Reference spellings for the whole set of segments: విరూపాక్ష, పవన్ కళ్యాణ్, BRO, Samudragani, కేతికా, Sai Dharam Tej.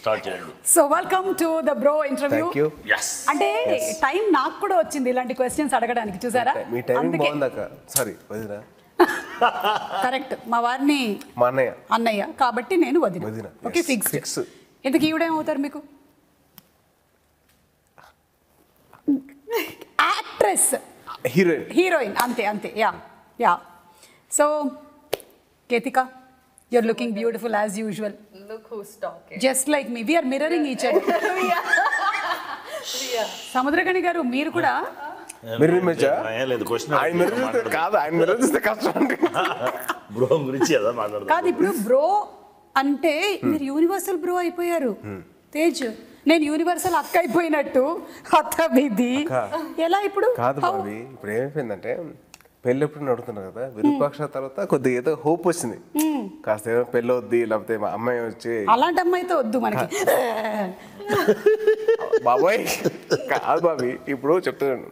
Start చేయండి. So welcome to the bro interview. Thank you. yes అంటే time నాకు కూడా వచ్చింది ఇలాంటి క్వశ్చన్స్ అడగడానికి, చూసారా మీ టైమింగ్ బాగుందక. సారీ వదినా. కరెక్ట్, మా వారిని మా అన్నయ్య అన్నయ్య కాబట్టి నేను వదినా. Okay fix fix. ఇంతకీ ఈవిడేం అవుతారు మీకు? Actress, heroine. హీరోయిన్ అంతే అంతే. Yeah yeah. So కేతికా, you're looking beautiful as usual. Look who's talking. Just like me, we are mirroring each other. Yeah. Samudragani garu, meer kuda mirror image ayaledu question. I mirror kada, I mirror is the customer. Bro gurinchi ada maatladadu kada. Ippudu bro ante meer universal bro ayipoyaru. Tej నేను universal అక్క అయిపోయినట్టు అత్త బిది ఎలా ఇప్పుడు? కాదు బాబీ, ఇప్పుడు ఏమైపోయిందంటే పెళ్ళప్పుడు నడుతున్నారు కదా, విరూపాక్ష తర్వాత కొద్దిగా ఏదో హోప్ వచ్చింది కాస్త, పెళ్ళి వద్ది లేకపోతే మా అమ్మాయి వచ్చి అలాంటి అమ్మాయితో వద్దు మనకి బాబాయ్. కాదు బాబీ, ఇప్పుడు చెప్తున్నాను,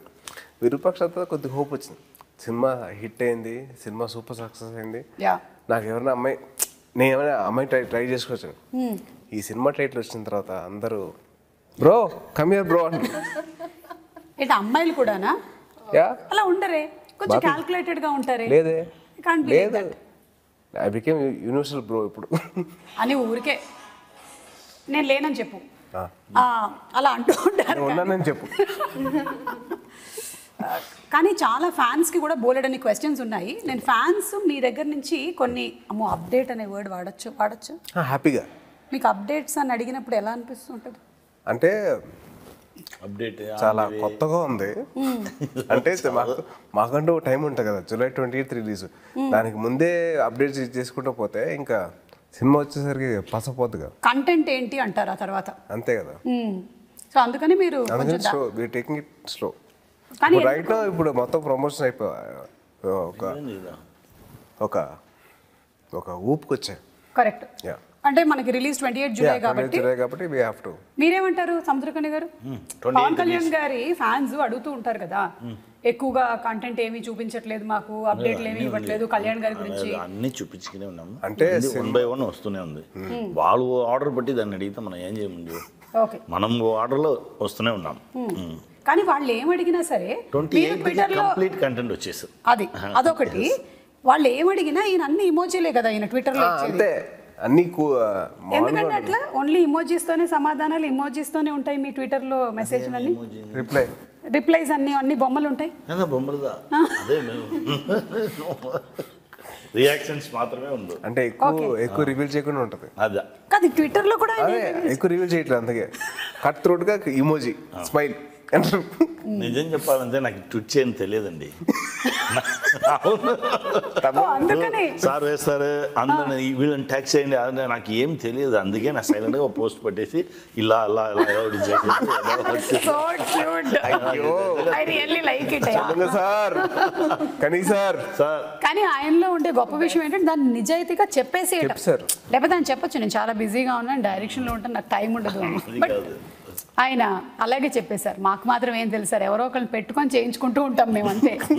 విరూపాక్ష తర్వాత కొద్దిగా హోప్ వచ్చింది, సినిమా హిట్ అయింది, సినిమా సూపర్ సక్సెస్ అయింది. నాకు ఎవరైనా అమ్మాయి, నేను ఏమైనా అమ్మాయి ట్రై చేసుకోవచ్చాను. ఈ సినిమా టైటిల్ వచ్చిన తర్వాత అందరూ బ్రో కమ్ హియర్ బ్రో అని. అంటే అమ్మాయిలు కూడానా అలా ఉండరే, కొంచెం క్యాలిక్యులేటెడ్ గా ఉంటారే. లేదే లేదు, ఐ బికేమ్ యూనివర్సల్ బ్రో ఇప్పుడు అని ఊరికే నేను లేనని చెప్పు, అలా అంటూ ఉంటారు. ఉన్నానని చెప్పు. కానీ చాలా ఫ్యాన్స్కి కూడా బోలెడని క్వశ్చన్స్ ఉన్నాయి. నేను ఫ్యాన్స్ మీ దగ్గర నుంచి కొన్ని, అమ్మో అప్డేట్ అనే వర్డ్ వాడచ్చు వాడచ్చు హ్యాపీగా. మీకు అప్డేట్స్ అని అడిగినప్పుడు ఎలా అనిపిస్తుంటుంది? అంటే అప్డేట్ చాలా కొత్తగా ఉంది అంటే, మాకంటూ టైం ఉంటుంది కదా, జూలై 28 రిలీజ్, దానికి ముందే అప్డేట్స్ చేసుకుంటూ పోతే ఇంకా సినిమా వచ్చేసరికి పసపోద్దు కదా. కంటెంట్ ఏంటి అంటారు ఆ తర్వాత, అంతే కదా. సో అందుకని మీరు taking it slow. Right now ఇప్పుడు మొత్తం ప్రమోషన్ అయిపో ఒక ఒక ఊపుకొచ్చాయి. కరెక్ట్. అంటే మనకి రిలీజ్ 28 జూలై కాబట్టి వి హావ్ టు. మీరేమంటారు సముద్రకని గారు? పవన్ కళ్యాణ్ గారి ఫ్యాన్స్ అడుగుతూ ఉంటారు కదా, ఎక్కువగా కంటెంట్ ఏమీ చూపించట్లేదు మాకు, అప్డేట్లు ఏమీ ఇవ్వట్లేదు కళ్యాణ్ గారి గురించి. అన్ని చూపించుకునే ఉన్నాము అంటే 1/1 వస్తూనే ఉంది. వాళ్ళు ఆర్డర్ బట్టి దాన్ని అడిగితే మనం ఏం చేయమండి, మనం ఆర్డర్లో వస్తూనే ఉన్నాం. కానీ వాళ్ళు ఏమడిగినా సరే 28 కంప్లీట్ కంటెంట్ వచ్చేసి అది అదొకటి. వాళ్ళు ఏమడిగినా ఈయన అన్ని ఇమోజీలే కదా ఈయన ట్విట్టర్లో ఇచ్చేది. ఎందుకంటే ఓన్లీ ఇమోజీస్ తోనే సమాధానాలు, ఇమోజీస్ తోనే ఉంటాయి మీ ట్విట్టర్ లో మెసేజ్ అన్ని, రిప్లైస్ అన్ని, అన్ని బొమ్మలు ఉంటాయి. రియాక్షన్స్ మాత్రమే ఉంది అంటే ఎక్కువ రివీల్ చేయకుండా ఉంటది. కాదు ట్విట్టర్ లో కూడా ఎక్కువ రివీల్ చేయట్లేదు, అందుకే కట్ త్రోట్ గా ఇమోజీ స్మైల్. నిజం చెప్పాలంటే నాకు ట్విట్ చేయని తెలియదండి, సార్ వేస్తారు అందరు వీళ్ళని ట్యాక్స్ చేయండి అదే, నాకు ఏం తెలియదు. అందుకే నా సైలెంట్ గా పోస్ట్ పెట్టేసి ఇలా అలా కానీ ఆయనలో ఉండే గొప్ప విషయం ఏంటంటే దాన్ని నిజాయితీగా చెప్పేసి, లేకపోతే దాన్ని చెప్పొచ్చు నేను చాలా బిజీగా ఉన్నాను, డైరెక్షన్ లో ఉంటాను, నాకు టైం ఉండదు. ఆయన అలాగే చెప్పేశారు, మాకు మాత్రం ఏం తెలుసారు, ఎవరో ఒకరిని పెట్టుకొని చేయించుకుంటూ ఉంటాం మేము అంతే.